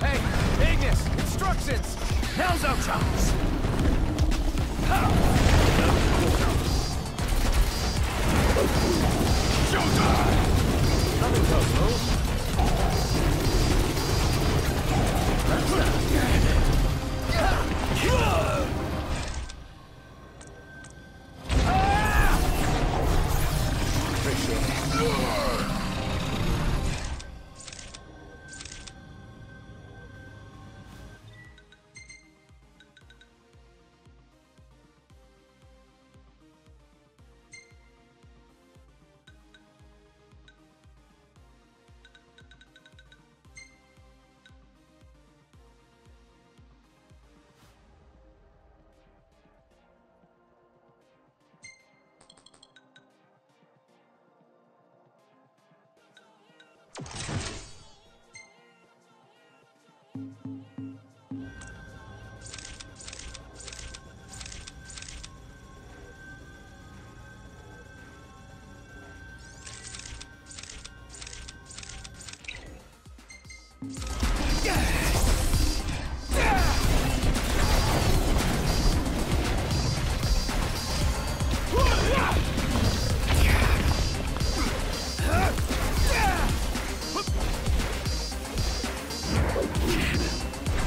Hey, Ignis, instructions! Now's our chance! Showtime! Nothing close, though. That's not good.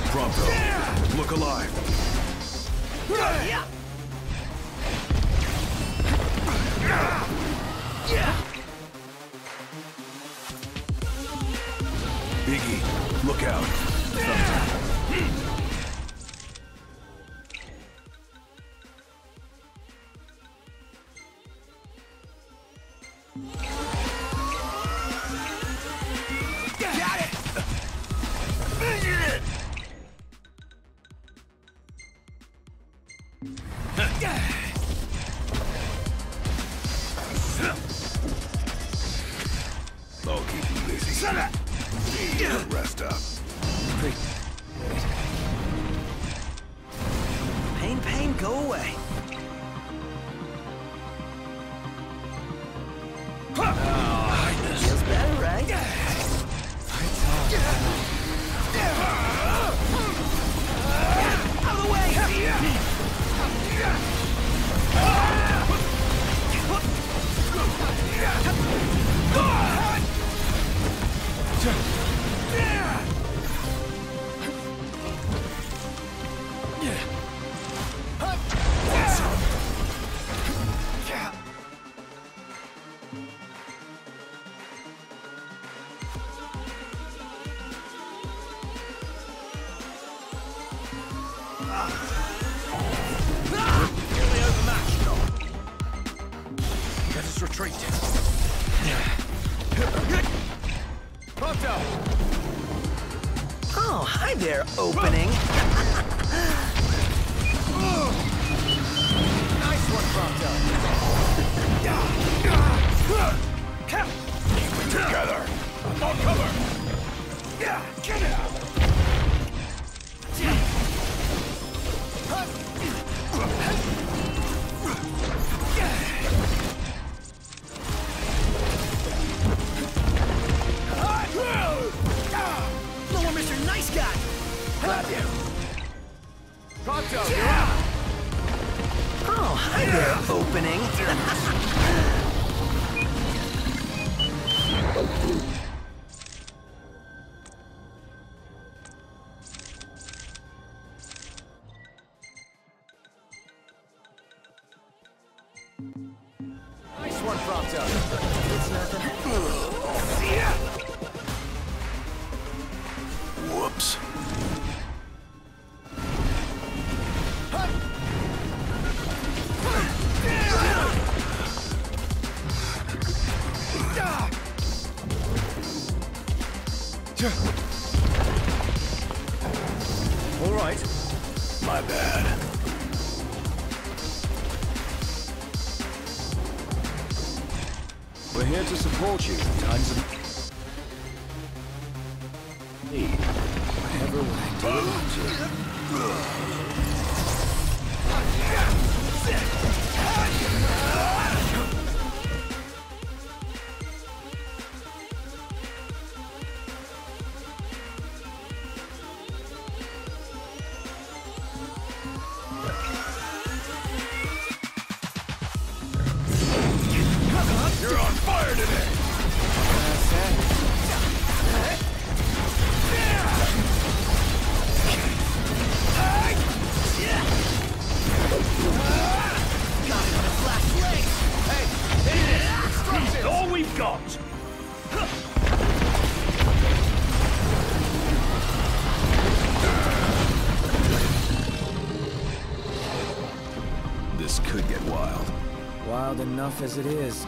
Prompto, look alive. Yeah. Biggie, look out. Sometime. Okay. Rest up. Great. Pain, go away. Feels better, right? Out of the way! Retreat. Prompto. Oh, hi there, opening. Nice one, Prompto. Together. On cover. Get out. Nice guy! Glad you! Prompto, you're out! Oh, hi there, opening! Nice one, Prompto! It's nothing. Yeah. Whoops. All right. My bad. We're here to support you. Time's up. Whatever you're on fire today. This could get wild. Wild enough as it is.